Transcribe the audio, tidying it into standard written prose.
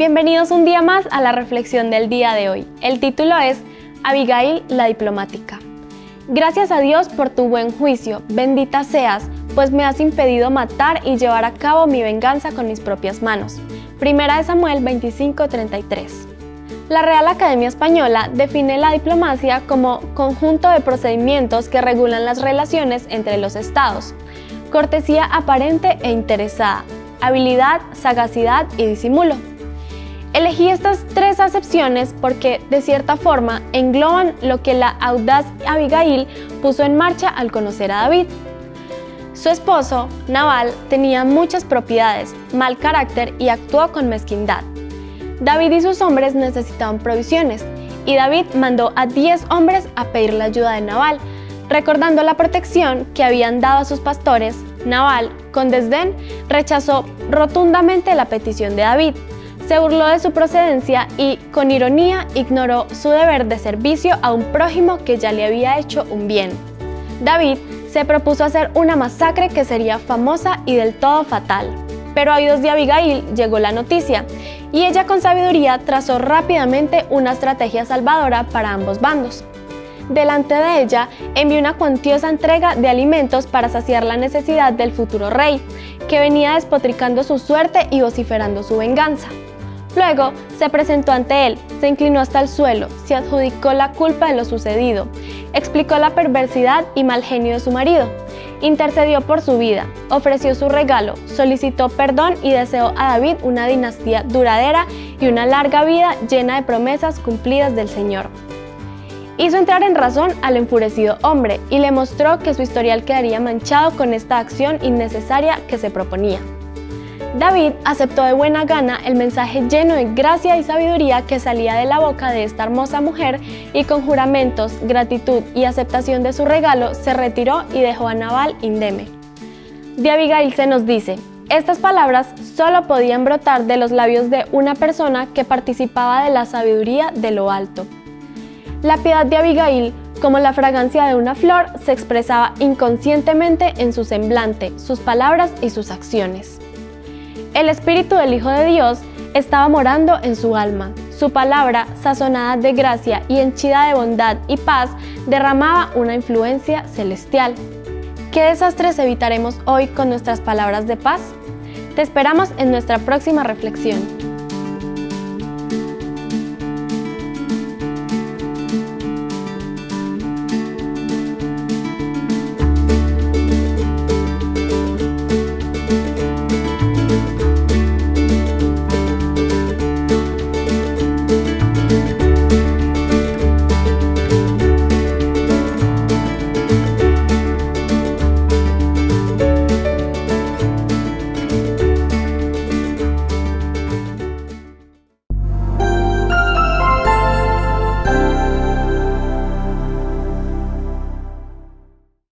Bienvenidos un día más a la reflexión del día de hoy. El título es Abigail, la diplomática. Gracias a Dios por tu buen juicio, bendita seas, pues me has impedido matar y llevar a cabo mi venganza con mis propias manos. Primera de Samuel 25:33. La Real Academia Española define la diplomacia como conjunto de procedimientos que regulan las relaciones entre los estados. Cortesía aparente e interesada, habilidad, sagacidad y disimulo. Elegí estas tres acepciones porque, de cierta forma, engloban lo que la audaz Abigail puso en marcha al conocer a David. Su esposo, Nabal, tenía muchas propiedades, mal carácter y actuó con mezquindad. David y sus hombres necesitaban provisiones, y David mandó a 10 hombres a pedir la ayuda de Nabal, recordando la protección que habían dado a sus pastores. Nabal, con desdén, rechazó rotundamente la petición de David. Se burló de su procedencia y, con ironía, ignoró su deber de servicio a un prójimo que ya le había hecho un bien. David se propuso hacer una masacre que sería famosa y del todo fatal. Pero a oídos de Abigail llegó la noticia, y ella con sabiduría trazó rápidamente una estrategia salvadora para ambos bandos. Delante de ella envió una cuantiosa entrega de alimentos para saciar la necesidad del futuro rey, que venía despotricando su suerte y vociferando su venganza. Luego se presentó ante él, se inclinó hasta el suelo, se adjudicó la culpa de lo sucedido, explicó la perversidad y mal genio de su marido, intercedió por su vida, ofreció su regalo, solicitó perdón y deseó a David una dinastía duradera y una larga vida llena de promesas cumplidas del Señor. Hizo entrar en razón al enfurecido hombre y le mostró que su historial quedaría manchado con esta acción innecesaria que se proponía. David aceptó de buena gana el mensaje lleno de gracia y sabiduría que salía de la boca de esta hermosa mujer y con juramentos, gratitud y aceptación de su regalo se retiró y dejó a Nabal indemne. De Abigail se nos dice, estas palabras solo podían brotar de los labios de una persona que participaba de la sabiduría de lo alto. La piedad de Abigail, como la fragancia de una flor, se expresaba inconscientemente en su semblante, sus palabras y sus acciones. El Espíritu del Hijo de Dios estaba morando en su alma. Su palabra, sazonada de gracia y henchida de bondad y paz, derramaba una influencia celestial. ¿Qué desastres evitaremos hoy con nuestras palabras de paz? Te esperamos en nuestra próxima reflexión.